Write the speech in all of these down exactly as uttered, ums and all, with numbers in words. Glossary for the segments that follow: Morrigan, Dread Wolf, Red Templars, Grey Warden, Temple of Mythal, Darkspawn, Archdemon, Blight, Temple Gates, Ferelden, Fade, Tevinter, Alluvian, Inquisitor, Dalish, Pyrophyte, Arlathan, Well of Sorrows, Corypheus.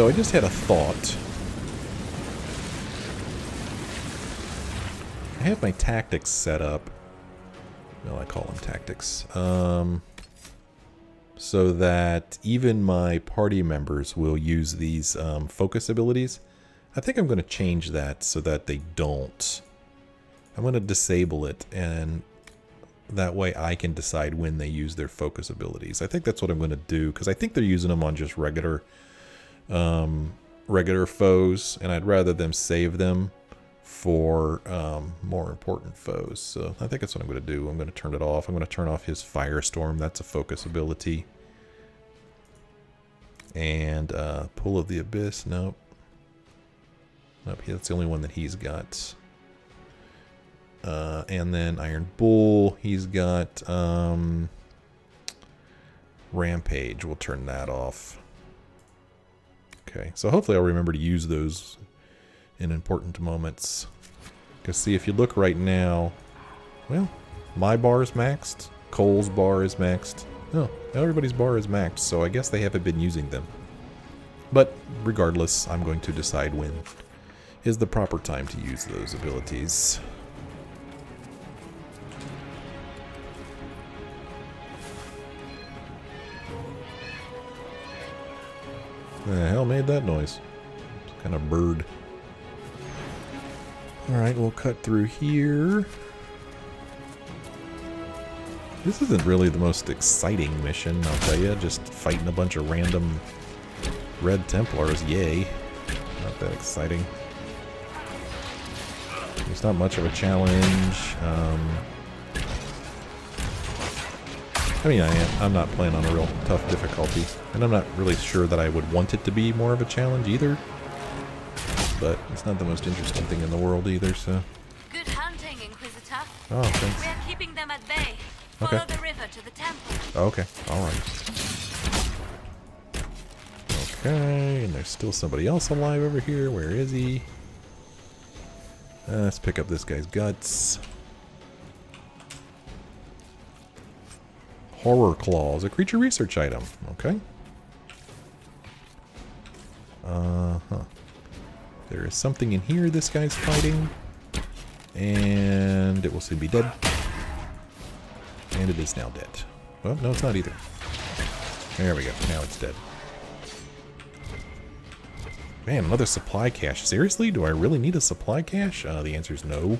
so I just had a thought. I have my tactics set up. Well, I call them tactics. Um, so that even my party members will use these um, focus abilities. I think I'm going to change that so that they don't. I'm going to disable it, and that way I can decide when they use their focus abilities. I think that's what I'm going to do, because I think they're using them on just regular um, regular foes, and I'd rather them save them for um, more important foes. So I think that's what I'm going to do. I'm going to turn it off. I'm going to turn off his Firestorm. That's a focus ability. And uh, Pull of the Abyss. Nope. Nope. That's the only one that he's got. Uh, and then Iron Bull, he's got um, Rampage. We'll turn that off. Okay, so hopefully I'll remember to use those in important moments. Because see, if you look right now, well, my bar is maxed, Cole's bar is maxed. No, everybody's bar is maxed, so I guess they haven't been using them. But regardless, I'm going to decide when is the proper time to use those abilities. The hell made that noise? It's kind of bird. Alright, we'll cut through here. This isn't really the most exciting mission, I'll tell you. Just fighting a bunch of random Red Templars. Yay. Not that exciting. It's not much of a challenge. Um, I mean, I am, I'm not playing on a real tough difficulty, and I'm not really sure that I would want it to be more of a challenge either. But it's not the most interesting thing in the world either, so. Good hunting, Inquisitor. Oh, thanks. We are keeping them at bay. Okay. Follow the river to the temple. Okay, all right. Okay, and there's still somebody else alive over here. Where is he? Uh, let's pick up this guy's guts. Horror Claws, a creature research item. Okay. Uh-huh. There is something in here this guy's fighting. And it will soon be dead. And it is now dead. Well, no, it's not either. There we go. Now it's dead. Man, another supply cache. Seriously? Do I really need a supply cache? Uh, the answer is no.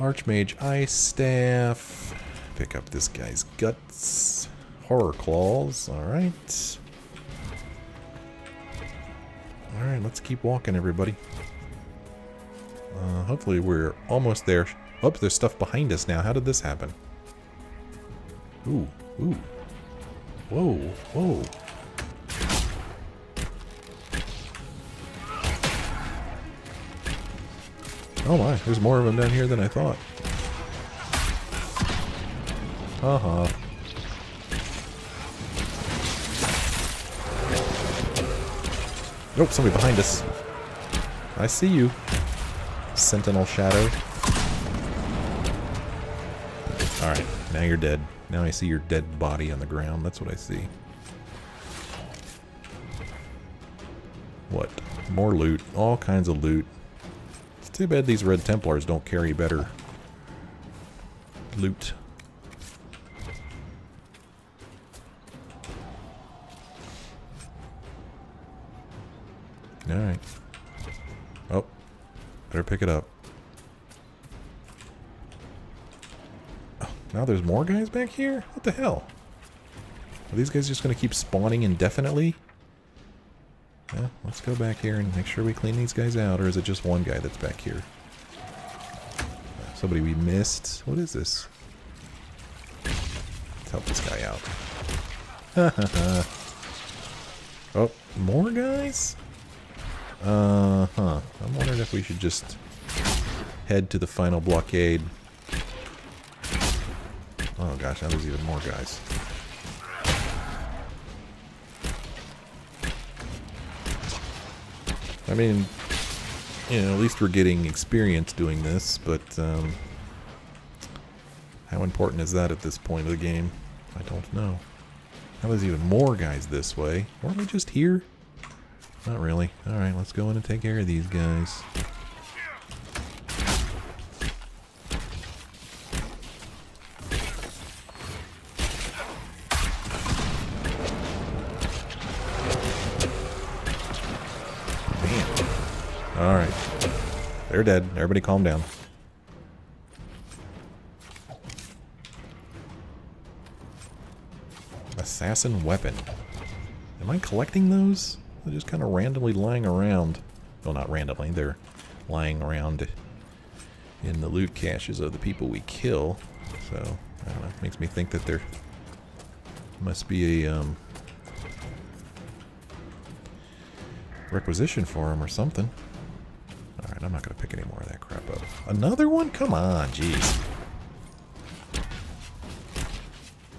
Archmage Ice Staff. Pick up this guy's guts. Horror Claws. Alright. Alright, let's keep walking, everybody. Uh, hopefully we're almost there. Oh, there's stuff behind us now. How did this happen? Ooh, ooh. Whoa, whoa. Oh my, there's more of them down here than I thought. Uh-huh. Nope, somebody behind us. I see you, Sentinel Shadow. Alright, now you're dead. Now I see your dead body on the ground. That's what I see. What? More loot. All kinds of loot. It's too bad these Red Templars don't carry better loot. Alright. Oh. Better pick it up. Oh, now there's more guys back here? What the hell? Are these guys just going to keep spawning indefinitely? Yeah, let's go back here and make sure we clean these guys out. Or is it just one guy that's back here? Somebody we missed. What is this? Let's help this guy out. Ha ha ha. Oh, more guys? Uh huh. I'm wondering if we should just head to the final blockade. Oh gosh, now there's even more guys. I mean, you know, at least we're getting experience doing this, but um, how important is that at this point of the game? I don't know. Now there's even more guys this way. Weren't we just here? Not really. Alright, let's go in and take care of these guys. Damn. Alright. They're dead. Everybody calm down. Assassin weapon. Am I collecting those? They're just kind of randomly lying around. Well, not randomly. They're lying around in the loot caches of the people we kill. So, I don't know. It makes me think that there must be a um, requisition for them or something. Alright, I'm not going to pick any more of that crap up. Another one? Come on, jeez.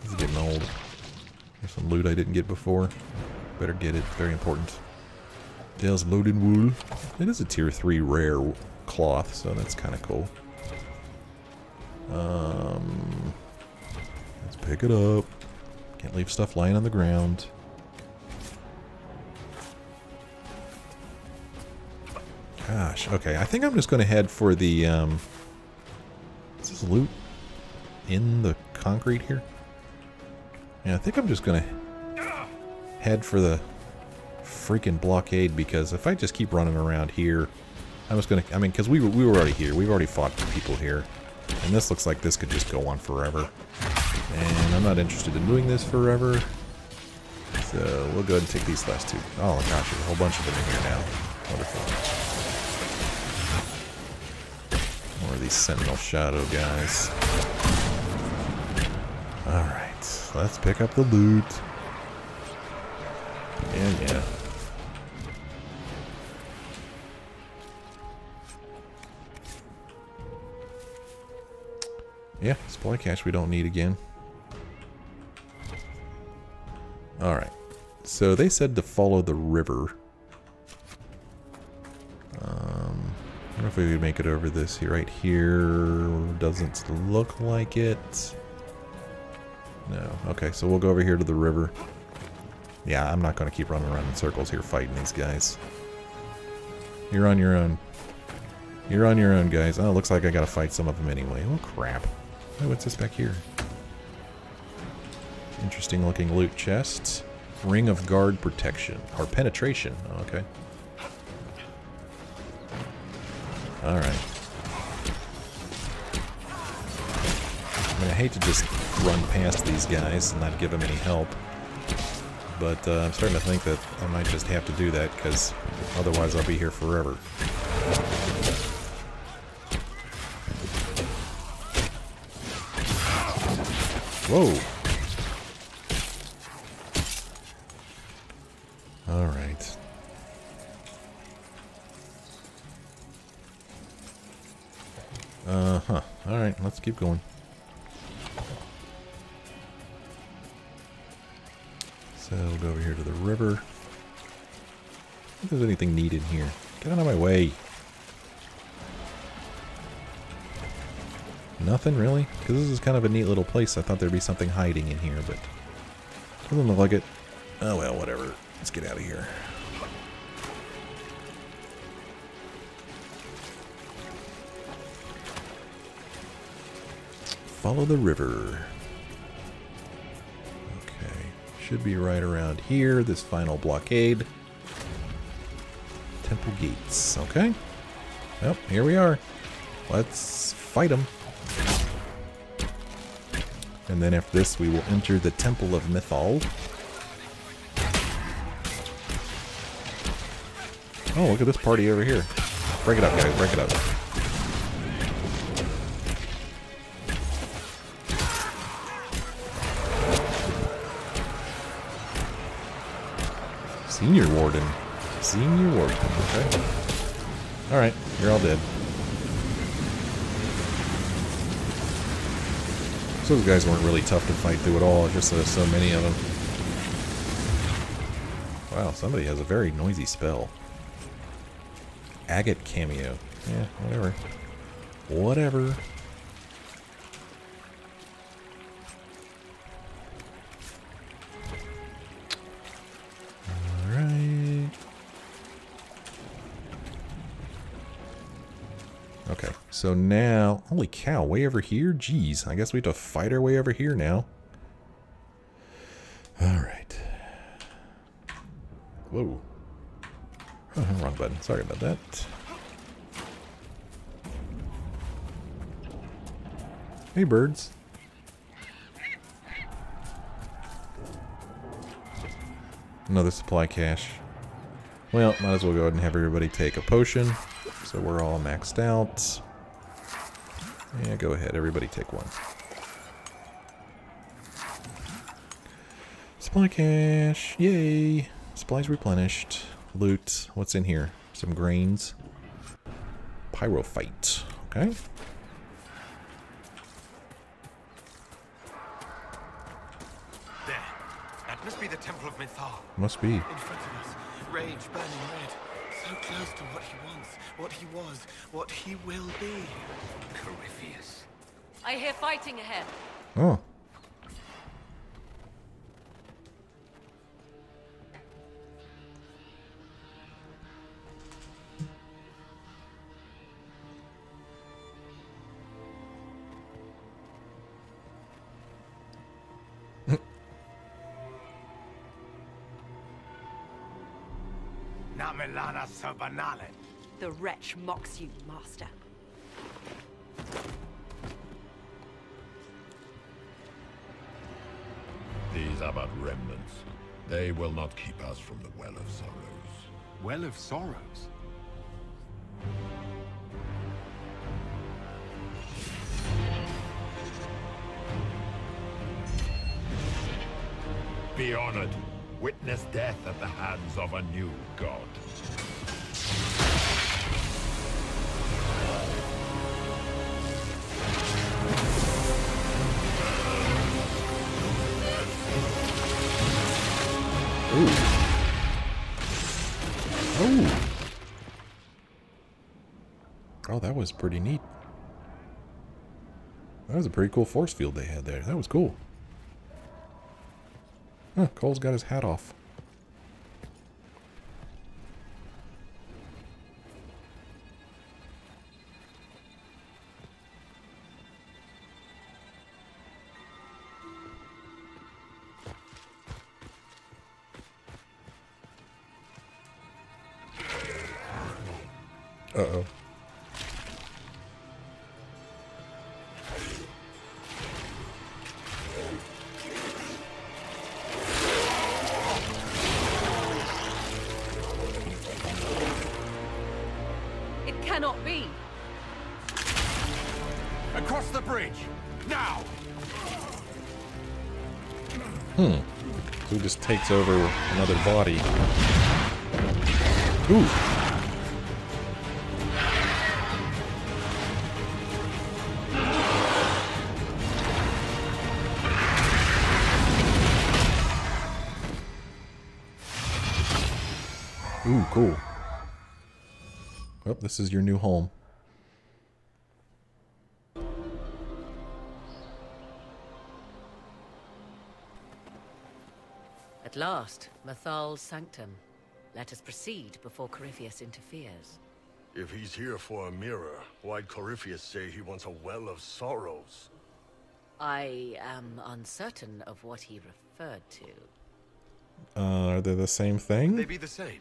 This is getting old. There's some loot I didn't get before. Better get it. Very important. Dale's loaded wool. It is a tier three rare cloth, so that's kind of cool. Um, let's pick it up. Can't leave stuff lying on the ground. Gosh. Okay, I think I'm just going to head for the. Um, is this loot in the concrete here? Yeah, I think I'm just going to head for the freaking blockade, because if I just keep running around here, I'm just going to, I mean, because we, we were already here. We've already fought people here. And this looks like this could just go on forever. And I'm not interested in doing this forever. So we'll go ahead and take these last two. Oh my gosh, there's a whole bunch of them in here now. Wonderful. More of these Sentinel Shadow guys. Alright. Let's pick up the loot. Yeah, yeah. Yeah, supply cache we don't need again. Alright. So they said to follow the river. Um, I don't know if we could make it over this here, right here. Doesn't look like it. No. Okay, so we'll go over here to the river. Yeah, I'm not going to keep running around in circles here fighting these guys. You're on your own. You're on your own, guys. Oh, it looks like I got to fight some of them anyway. Oh, crap. Oh, what's this back here? Interesting looking loot chests. Ring of guard protection. Or penetration. Oh, okay. Alright. I mean, I hate to just run past these guys and not give them any help, but uh, I'm starting to think that I might just have to do that, because otherwise I'll be here forever. Whoa! Alright. Uh-huh. Alright, let's keep going. So we'll go over here to the river. I don't think if there's anything needed here. Get out of my way. Nothing really? Because this is kind of a neat little place. I thought there'd be something hiding in here, but it doesn't look like it. Oh well, whatever. Let's get out of here. Follow the river. Should be right around here, this final blockade. Temple gates, okay. Well, here we are. Let's fight them. And then after this, we will enter the Temple of Mythal. Oh, look at this party over here. Break it up, guys, break it up. Senior Warden. Senior Warden. Okay. Alright, you're all dead. So those guys weren't really tough to fight through at all, just uh, so many of them. Wow, somebody has a very noisy spell. Agate cameo. Yeah, whatever. Whatever. So now, holy cow, way over here? Jeez, I guess we have to fight our way over here now. Alright. Whoa. Oh, wrong button. Sorry about that. Hey, birds. Another supply cache. Well, might as well go ahead and have everybody take a potion. So we're all maxed out. Yeah, go ahead. Everybody take one. Supply cache. Yay. Supplies replenished. Loot. What's in here? Some grains. Pyrophyte. Okay. There. That must be the Temple of Mythal. Must be. In front of us. Rage burning red. So close to what he wants, what he was, what he will be. Corypheus. I hear fighting ahead. Oh. The wretch mocks you, master. These are but remnants. They will not keep us from the Well of Sorrows. Well of Sorrows? Be honored. Witness death at the hands of a new god. Ooh. Oh. Oh, that was pretty neat. That was a pretty cool force field they had there. That was cool. Huh, Cole's got his hat off. Uh-oh. Hmm. Who just takes over another body? Ooh. Ooh, cool. Oh, this is your new home. Last, Mythal's sanctum. Let us proceed before Corypheus interferes. If he's here for a mirror, why'd Corypheus say he wants a Well of Sorrows? I am uncertain of what he referred to. Uh, are they the same thing? They be the same.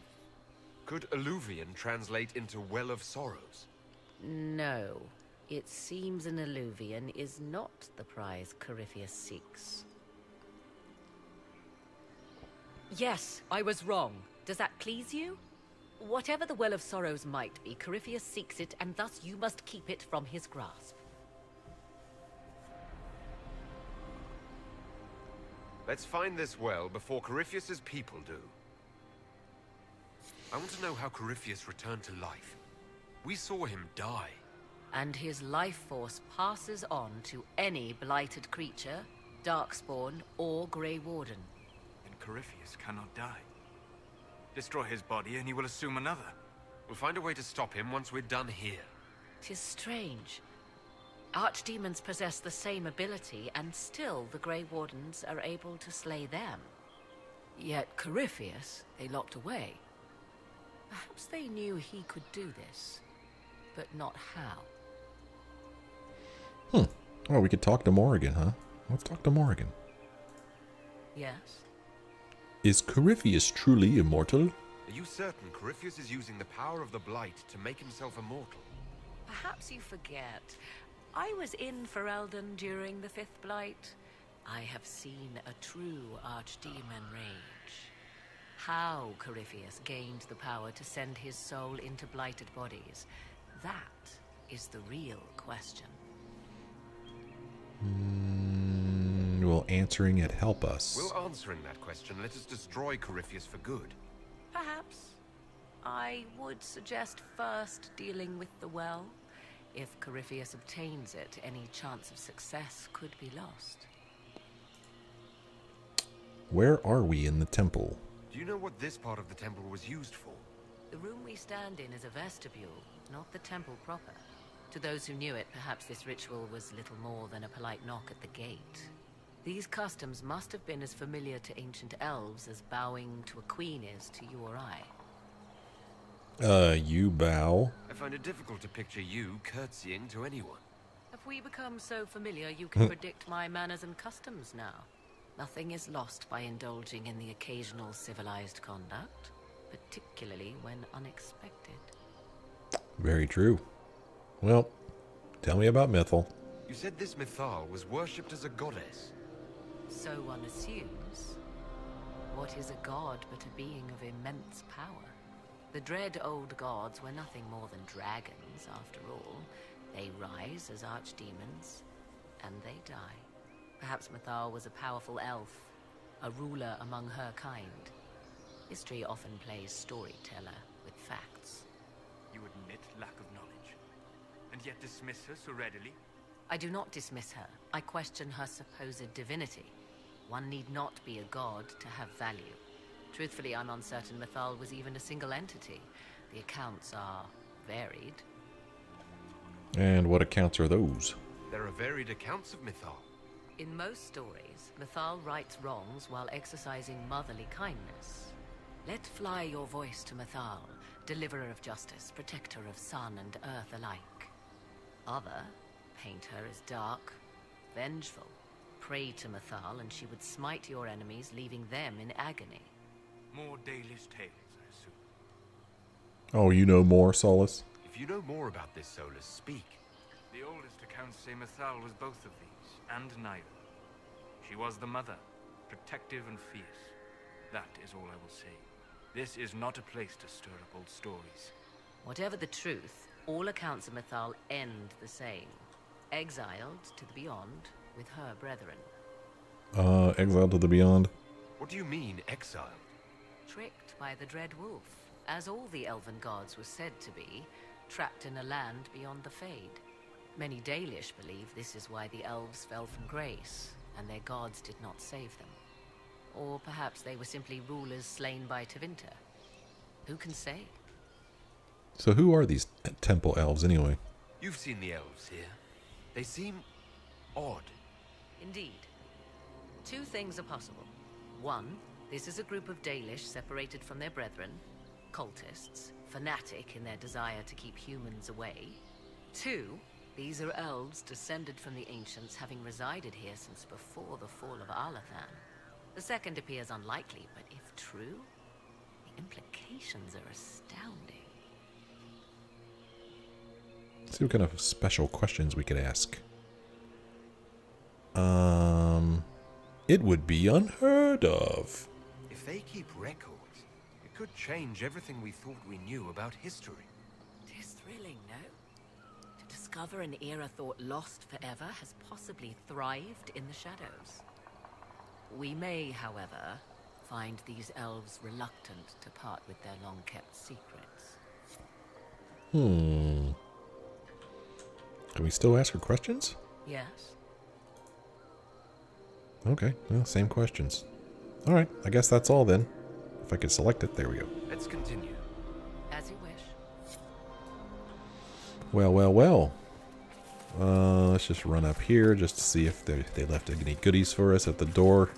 Could alluvian translate into Well of Sorrows? No. It seems an alluvian is not the prize Corypheus seeks. Yes, I was wrong. Does that please you? Whatever the Well of Sorrows might be, Corypheus seeks it, and thus you must keep it from his grasp. Let's find this well before Corypheus's people do. I want to know how Corypheus returned to life. We saw him die. And his life force passes on to any blighted creature, Darkspawn, or Grey Warden. Corypheus cannot die. Destroy his body and he will assume another. We'll find a way to stop him once we're done here. 'Tis strange. Archdemons possess the same ability and still the Grey Wardens are able to slay them. Yet Corypheus, they locked away. Perhaps they knew he could do this, but not how. Hmm. Oh, we could talk to Morrigan, huh? Let's talk to Morrigan. Yes? Is Corypheus truly immortal? Are you certain Corypheus is using the power of the Blight to make himself immortal? Perhaps you forget. I was in Ferelden during the Fifth Blight. I have seen a true Archdemon rage. How Corypheus gained the power to send his soul into blighted bodies, that is the real question. Mm, will answering it help us? Will answering that question let us destroy Corypheus for good? Perhaps. I would suggest first dealing with the well. If Corypheus obtains it, any chance of success could be lost. Where are we in the temple? Do you know what this part of the temple was used for? The room we stand in is a vestibule, not the temple proper. To those who knew it, perhaps this ritual was little more than a polite knock at the gate. These customs must have been as familiar to ancient elves as bowing to a queen is to you or I. Uh, you bow? I find it difficult to picture you curtsying to anyone. Have we become so familiar you can predict my manners and customs now? Nothing is lost by indulging in the occasional civilized conduct, particularly when unexpected. Very true. Well, tell me about Mythal. You said this Mythal was worshipped as a goddess. So one assumes. What is a god but a being of immense power? The dread old gods were nothing more than dragons, after all. They rise as archdemons, and they die. Perhaps Mythal was a powerful elf, a ruler among her kind. History often plays storyteller with facts. You admit lack of knowledge, and yet dismiss her so readily? I do not dismiss her. I question her supposed divinity. One need not be a god to have value. Truthfully, I'm uncertain Mythal was even a single entity. The accounts are varied. And what accounts are those? There are varied accounts of Mythal. In most stories, Mythal rights wrongs while exercising motherly kindness. Let fly your voice to Mythal, deliverer of justice, protector of sun and earth alike. Other, paint her as dark, vengeful. Pray to Mythal and she would smite your enemies, leaving them in agony. More Dalish tales, I assume. Oh, you know more, Solus? If you know more about this, Solus, speak. The oldest accounts say Mythal was both of these. And neither. She was the mother, protective and fierce. That is all I will say. This is not a place to stir up old stories. Whatever the truth, all accounts of Mythal end the same. Exiled to the beyond with her brethren. Uh, exiled to the beyond? What do you mean, exiled? Tricked by the Dread Wolf, as all the elven gods were said to be, trapped in a land beyond the Fade. Many Dalish believe this is why the elves fell from grace, and their gods did not save them. Or perhaps they were simply rulers slain by Tevinter. Who can say? So who are these temple elves, anyway? You've seen the elves here. They seem odd. Indeed. Two things are possible. One, this is a group of Dalish separated from their brethren, cultists, fanatic in their desire to keep humans away. Two, these are elves descended from the ancients, having resided here since before the fall of Arlathan. The second appears unlikely, but if true, the implications are astounding. Let's see what kind of special questions we could ask. Um, it would be unheard of. If they keep records, it could change everything we thought we knew about history. It is thrilling, no? Discover an era thought lost forever has possibly thrived in the shadows. We may, however, find these elves reluctant to part with their long-kept secrets. Hmm. Can we still ask her questions? Yes. Okay, well, same questions. All right, I guess that's all then. If I could select it, there we go. Let's continue. As you wish. Well, well, well. Uh, let's just run up here just to see if they, they left any goodies for us at the door.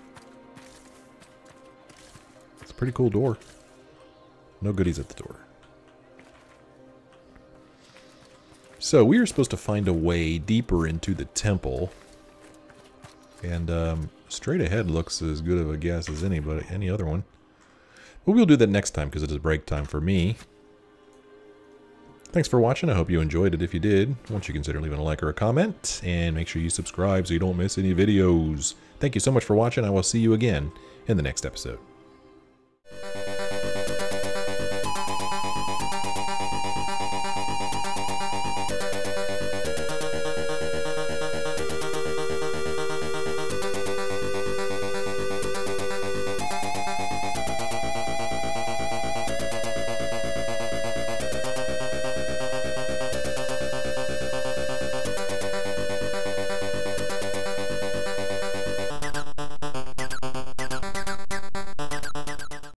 It's a pretty cool door. No goodies at the door. So we are supposed to find a way deeper into the temple. And um, straight ahead looks as good of a guess as any, but any other one. But we'll do that next time because it is break time for me. Thanks for watching. I hope you enjoyed it. If you did, won't you consider leaving a like or a comment? And make sure you subscribe so you don't miss any videos. Thank you so much for watching. I will see you again in the next episode.